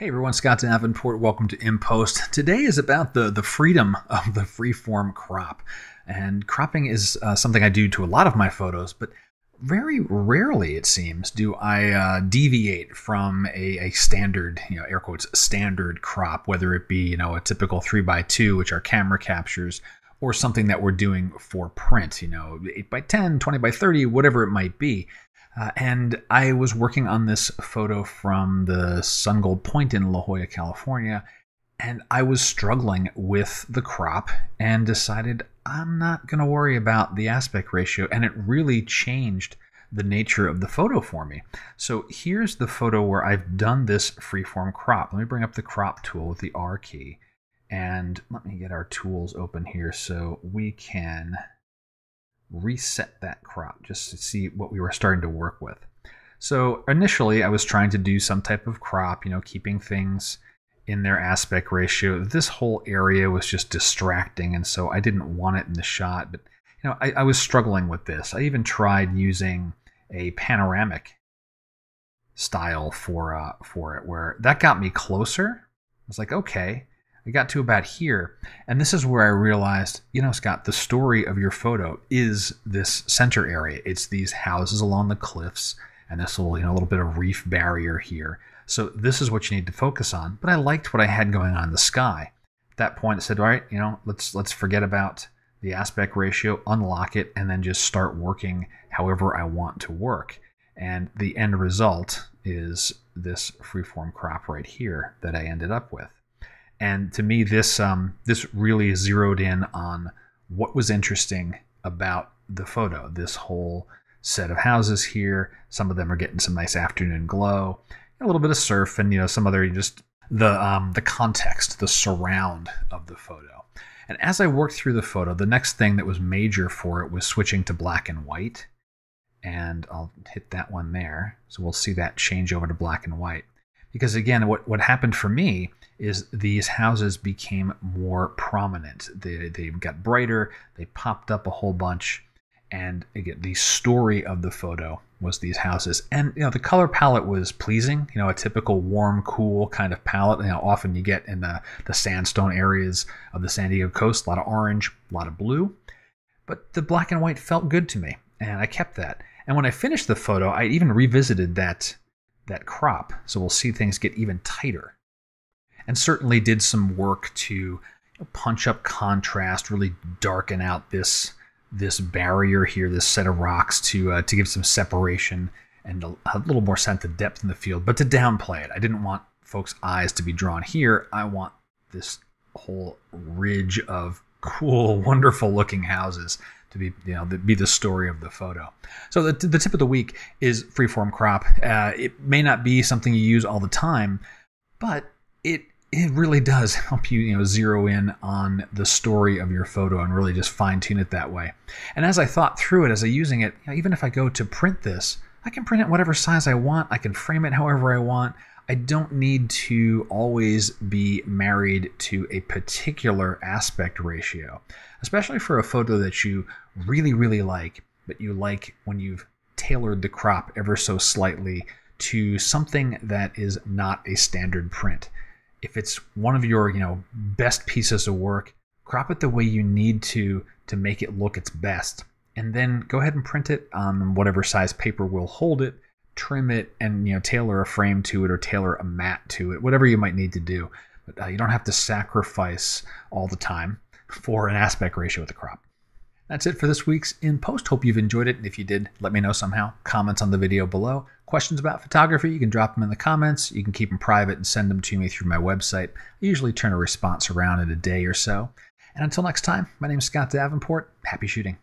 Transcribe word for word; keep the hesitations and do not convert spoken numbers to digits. Hey everyone, Scott Davenport. Welcome to In Post. Today is about the, the freedom of the freeform crop. And cropping is uh, something I do to a lot of my photos, but very rarely, it seems, do I uh, deviate from a, a standard, you know, air quotes, standard crop, whether it be, you know, a typical three by two, which are camera captures, or something that we're doing for print, you know, eight by ten, twenty by thirty, whatever it might be. Uh, and I was working on this photo from the Sungold Point in La Jolla, California, and I was struggling with the crop and decided I'm not going to worry about the aspect ratio, and it really changed the nature of the photo for me. So here's the photo where I've done this freeform crop. Let me bring up the crop tool with the R key, and let me get our tools open here so we can reset that crop just to see what we were starting to work with. So initially I was trying to do some type of crop, you know, keeping things in their aspect ratio. This whole area was just distracting, and so I didn't want it in the shot, but you know, I, I was struggling with this. I even tried using a panoramic style for, uh, for it, where that got me closer. I was like, okay, I got to about here, and this is where I realized, you know, Scott, the story of your photo is this center area. It's these houses along the cliffs and this little, you know, little bit of reef barrier here. So this is what you need to focus on. But I liked what I had going on in the sky. At that point, I said, all right, you know, let's let's forget about the aspect ratio, unlock it, and then just start working however I want to work. And the end result is this freeform crop right here that I ended up with. And to me, this um, this really zeroed in on what was interesting about the photo. This whole set of houses here, some of them are getting some nice afternoon glow, a little bit of surf, and you know, some other just the um, the context, the surround of the photo. And as I worked through the photo, the next thing that was major for it was switching to black and white. And I'll hit that one there, so we'll see that change over to black and white. Because again, what, what happened for me is these houses became more prominent. They, they got brighter, they popped up a whole bunch, and again, the story of the photo was these houses. And you know, the color palette was pleasing, you know, a typical warm, cool kind of palette. You know, often you get in the, the sandstone areas of the San Diego coast, a lot of orange, a lot of blue. But the black and white felt good to me, and I kept that. And when I finished the photo, I even revisited that that crop, so we'll see things get even tighter. And certainly did some work to you know, punch up contrast, really darken out this this barrier here, this set of rocks, to uh, to give some separation and a, a little more sense of depth in the field, but to downplay it. I didn't want folks' eyes to be drawn here. I want this whole ridge of cool, wonderful looking houses to be, you know, be the story of the photo. So the, the tip of the week is freeform crop. Uh, it may not be something you use all the time, but it it really does help you, you know, zero in on the story of your photo and really just fine tune it that way. And as I thought through it, as I'm using it, you know, even if I go to print this, I can print it whatever size I want. I can frame it however I want. I don't need to always be married to a particular aspect ratio, especially for a photo that you really, really like, but you like when you've tailored the crop ever so slightly to something that is not a standard print. If it's one of your, you know, best pieces of work, crop it the way you need to to make it look its best, and then go ahead and print it on whatever size paper will hold it. Trim it and, you know, tailor a frame to it or tailor a mat to it, whatever you might need to do. But uh, you don't have to sacrifice all the time for an aspect ratio with the crop. That's it for this week's In Post. Hope you've enjoyed it. And if you did, let me know somehow. Comments on the video below. Questions about photography, you can drop them in the comments. You can keep them private and send them to me through my website. I usually turn a response around in a day or so. And until next time, my name is Scott Davenport. Happy shooting.